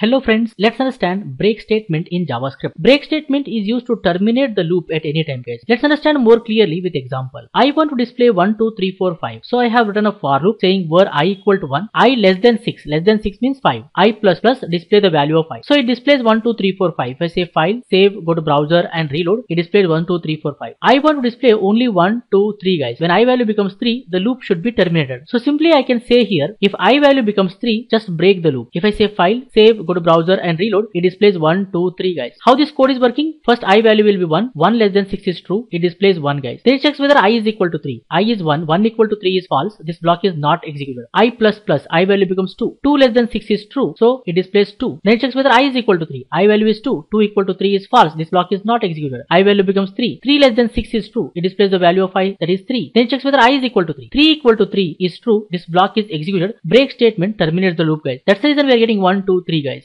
Hello friends, let's understand break statement in JavaScript. Break statement is used to terminate the loop at any time case. Let's understand more clearly with example. I want to display 1, 2, 3, 4, 5. So I have written a for loop saying where I equal to 1, I less than 6. Less than 6 means 5. I plus plus display the value of 5. So it displays 1, 2, 3, 4, 5. If I say file, save, go to browser and reload, it displays 1, 2, 3, 4, 5. I want to display only 1, 2, 3 guys. When I value becomes 3, the loop should be terminated. So simply I can say here, if I value becomes 3, just break the loop. If I say file, save, go to browser and reload, it displays 1, 2, 3 guys. How this code is working? First I value will be 1, 1 less than 6 is true, it displays 1 guys. Then it checks whether I is equal to 3, I is 1, 1 equal to 3 is false, this block is not executable. I plus plus, I value becomes 2, 2 less than 6 is true, so it displays 2. Then it checks whether I is equal to 3, I value is 2, 2 equal to 3 is false, this block is not executable. I value becomes 3, 3 less than 6 is true, it displays the value of I, that is 3. Then it checks whether I is equal to 3, 3 equal to 3 is true, this block is executed. Break statement terminates the loop guys. That's the reason we are getting 1, 2, 3 guys.